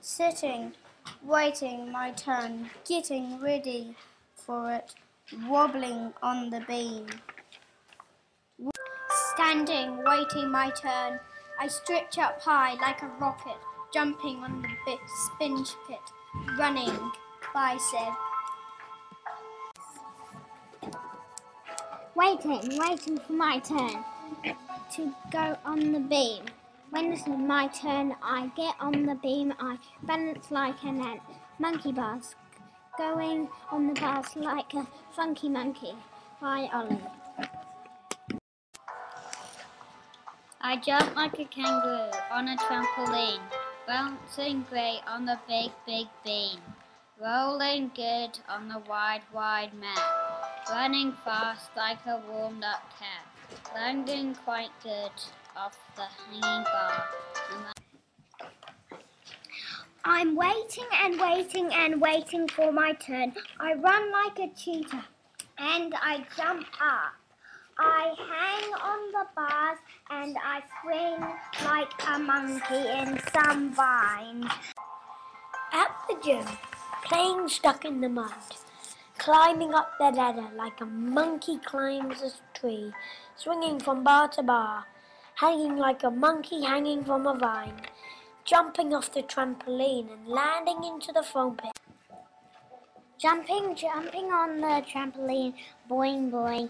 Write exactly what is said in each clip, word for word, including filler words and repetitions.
sitting, waiting my turn, getting ready for it, wobbling on the beam. Standing, waiting my turn, I stretch up high like a rocket, jumping on the sponge pit, running, bicep. Waiting, waiting for my turn to go on the beam. When this is my turn, I get on the beam, I balance like an ant, monkey bars, going on the bars like a funky monkey, by Ollie. I jump like a kangaroo on a trampoline, bouncing great on the big, big beam, rolling good on the wide, wide mat, running fast like a warmed-up cat, landing quite good off the hanging bar. I'm waiting and waiting and waiting for my turn. I run like a cheetah and I jump up. I hang on the bars and I swing like a monkey in some vines. At the gym, playing stuck in the mud, climbing up the ladder like a monkey climbs a tree, swinging from bar to bar, hanging like a monkey hanging from a vine, jumping off the trampoline and landing into the foam pit. Jumping, jumping on the trampoline, boing, boing.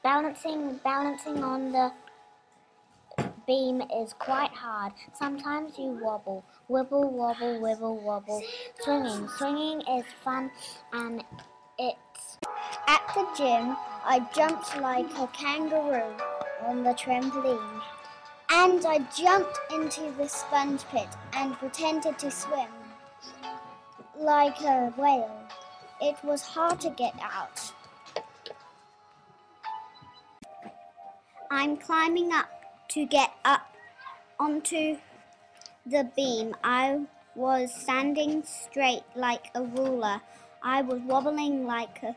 Balancing, balancing on the beam is quite hard. Sometimes you wobble, wibble, wobble, wibble, wobble. Swinging, swinging is fun, and it's at the gym. I jumped like a kangaroo on the trampoline, and I jumped into the sponge pit and pretended to swim like a whale. It was hard to get out. I'm climbing up to get up onto the beam. I was standing straight like a ruler. I was wobbling like a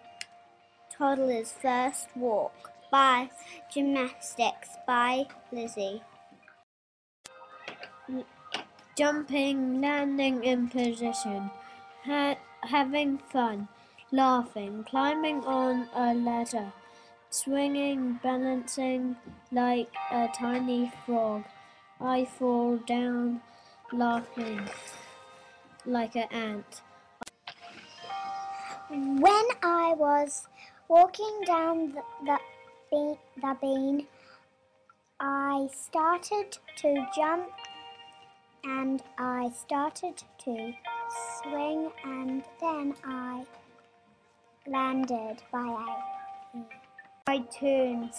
toddler's first walk. By Gymnastics by Lizzie. Jumping, landing in position, ha having fun, laughing, climbing on a ladder, swinging, balancing like a tiny frog. I fall down laughing like an ant. When I was walking down the, the, be the beam, I started to jump and I started to swing, and then I landed by a... My turn,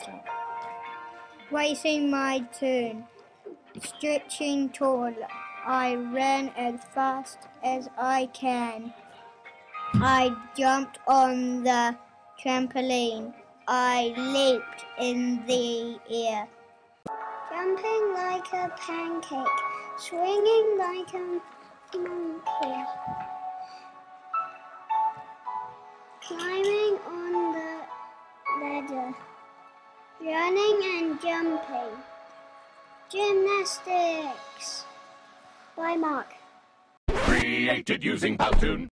waiting my turn, stretching tall, I ran as fast as I can. I jumped on the trampoline, I leaped in the air. Jumping like a pancake, swinging like a monkey, climbing on the ladder, running and jumping. Gymnastics by Mark. Created using Powtoon.